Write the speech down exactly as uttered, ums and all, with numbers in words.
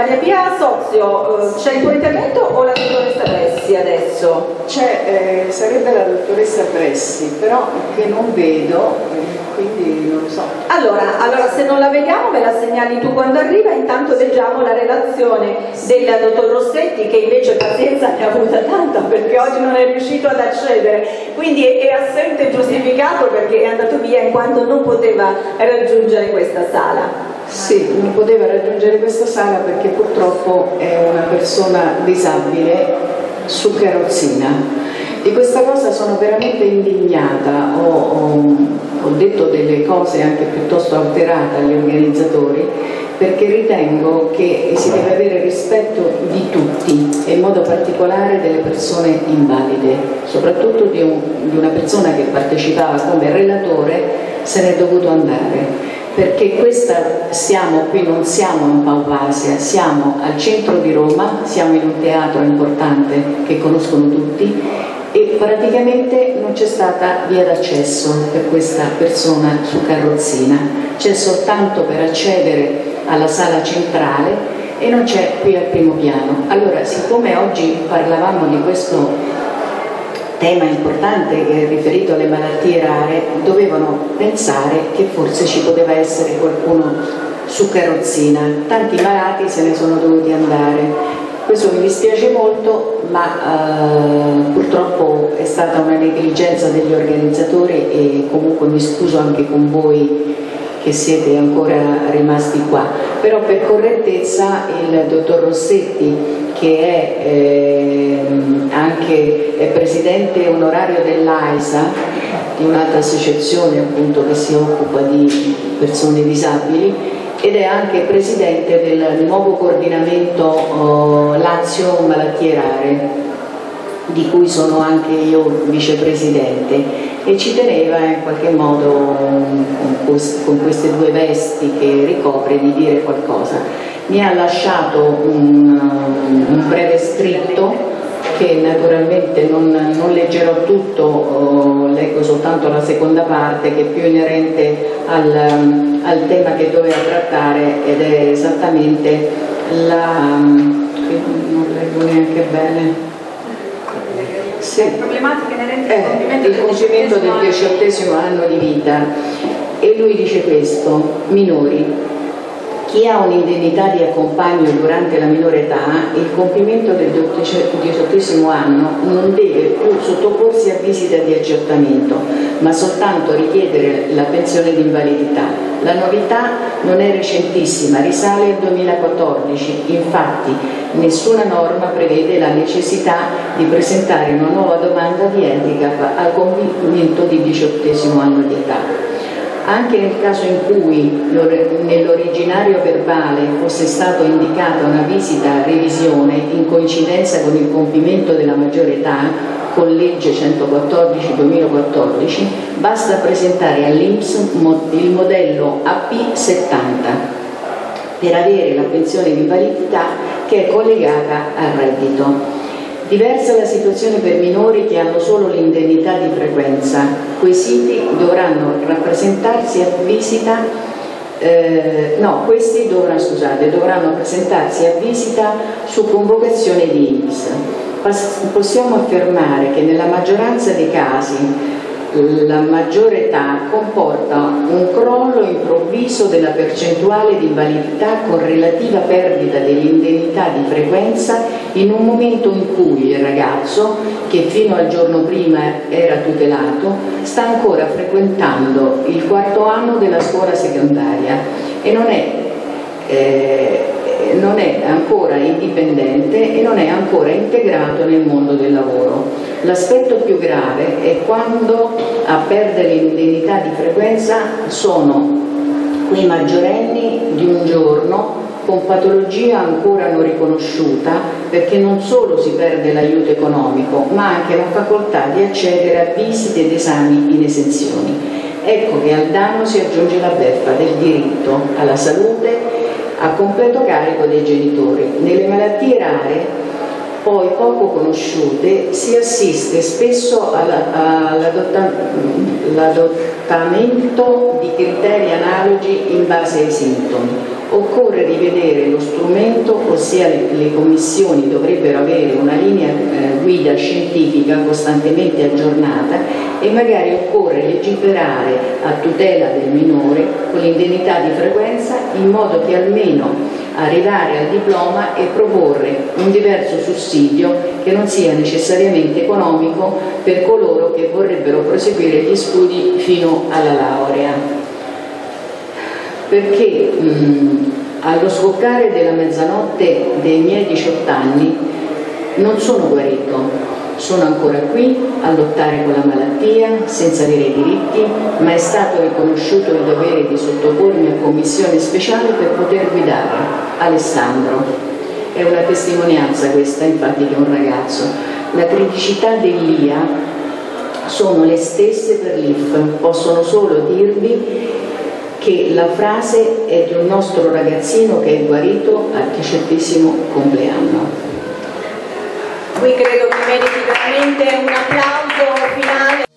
Maria Pia Sozio, c'è il tuo intervento o la dottoressa Pressi adesso? C'è, eh, sarebbe la dottoressa Pressi, però che non vedo, quindi non lo so. Allora, allora se non la vediamo me la segnali tu quando arriva, intanto leggiamo la relazione del dottor Rossetti, che invece pazienza ne ha avuta tanta perché oggi non è riuscito ad accedere, quindi è, è assente giustificato perché è andato via in quanto non poteva raggiungere questa sala. Sì, non poteva raggiungere questa sala perché purtroppo è una persona disabile su carrozzina. Di questa cosa sono veramente indignata, ho, ho, ho detto delle cose anche piuttosto alterate agli organizzatori perché ritengo che si deve avere rispetto di tutti e in modo particolare delle persone invalide, soprattutto di, un, di una persona che partecipava come relatore, se n'è dovuto andare. Perché questa siamo qui, non siamo in Paupasia, siamo al centro di Roma, siamo in un teatro importante che conoscono tutti e praticamente non c'è stata via d'accesso per questa persona su carrozzina, c'è soltanto per accedere alla sala centrale e non c'è qui al primo piano. Allora, siccome oggi parlavamo di questo tema importante che è riferito alle malattie rare, dovevano pensare che forse ci poteva essere qualcuno su carrozzina, tanti malati se ne sono dovuti andare. Questo mi dispiace molto, ma eh, purtroppo è stata una negligenza degli organizzatori e comunque mi scuso anche con voi che siete ancora rimasti qua, però per correttezza il dottor Rossetti, che è eh, anche è presidente onorario dell'AISA, di un'altra associazione appunto che si occupa di persone disabili, ed è anche presidente del nuovo coordinamento oh, Lazio Malattie Rare, di cui sono anche io vicepresidente, e ci teneva in qualche modo con, con queste due vesti che ricopre di dire qualcosa. Mi ha lasciato un, un breve scritto che naturalmente non, non leggerò tutto, oh, leggo soltanto la seconda parte che è più inerente al, al tema che doveva trattare ed è esattamente la... non leggo neanche bene... Sì. Problematiche inerenti al compimento del diciottesimo anno di vita, e lui dice questo: minori. Chi ha un'indennità di accompagno durante la minore età, il compimento del diciottesimo anno non deve più sottoporsi a visita di aggiornamento, ma soltanto richiedere la pensione di invalidità. La novità non è recentissima, risale al duemilaquattordici, infatti nessuna norma prevede la necessità di presentare una nuova domanda di handicap al compimento di diciottesimo anno di età. Anche nel caso in cui nell'originario verbale fosse stato indicata una visita a revisione in coincidenza con il compimento della maggiore età, con legge centoquattordici duemilaquattordici, basta presentare all'I N P S il modello A P settanta per avere la pensione di invalidità che è collegata al reddito. Diversa è la situazione per minori che hanno solo l'indennità di frequenza, questi dovranno rappresentarsi a visita, eh, no, questi dovranno, scusate, dovranno presentarsi a visita su convocazione di I N P S. Possiamo affermare che nella maggioranza dei casi la maggiore età comporta un crollo improvviso della percentuale di invalidità con relativa perdita dell'indennità di frequenza in un momento in cui il ragazzo, che fino al giorno prima era tutelato, sta ancora frequentando il quarto anno della scuola secondaria e non è... Eh, non è ancora indipendente e non è ancora integrato nel mondo del lavoro. L'aspetto più grave è quando a perdere l'indennità di frequenza sono quei maggiorenni di un giorno con patologia ancora non riconosciuta, perché non solo si perde l'aiuto economico, ma anche la facoltà di accedere a visite ed esami in esenzioni. Ecco che al danno si aggiunge la beffa del diritto alla salute a completo carico dei genitori. Nelle malattie rare, poi poco conosciute, si assiste spesso all'adottamento di criteri analoghi in base ai sintomi, Occorre rivedere lo strumento, ossia le, le commissioni dovrebbero avere una linea eh, guida scientifica costantemente aggiornata e magari occorre legiferare a tutela del minore con l'indennità di frequenza in modo che almeno arrivare al diploma e proporre un diverso sussidio che non sia necessariamente economico per coloro che vorrebbero proseguire gli studi fino alla laurea. Perché mh, allo scoccare della mezzanotte dei miei diciotto anni non sono guarito, sono ancora qui a lottare con la malattia senza avere i diritti, ma è stato riconosciuto il dovere di sottopormi a commissione speciale per poter guidare Alessandro. È una testimonianza questa, infatti, di un ragazzo. La criticità dell'I A sono le stesse per l'I F, possono solo dirvi che la frase è di un nostro ragazzino che è guarito al diciottesimo compleanno. Qui credo che meriti veramente un applauso finale.